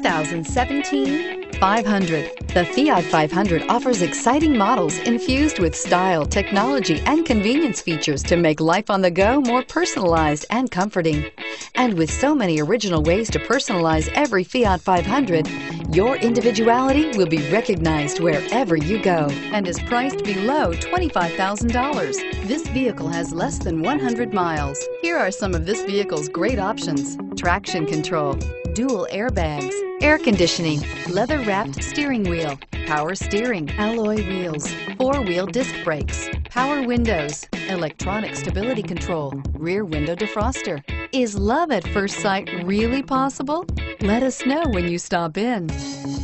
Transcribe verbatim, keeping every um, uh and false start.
two thousand seventeen five hundred. The Fiat five hundred offers exciting models infused with style, technology, and convenience features to make life on the go more personalized and comforting. And with so many original ways to personalize every Fiat five hundred, your individuality will be recognized wherever you go and is priced below twenty-five thousand dollars. This vehicle has less than one hundred miles. Here are some of this vehicle's great options: traction control, dual airbags, air conditioning, leather-wrapped steering wheel, power steering, alloy wheels, four-wheel disc brakes, power windows, electronic stability control, rear window defroster. Is love at first sight really possible? Let us know when you stop in.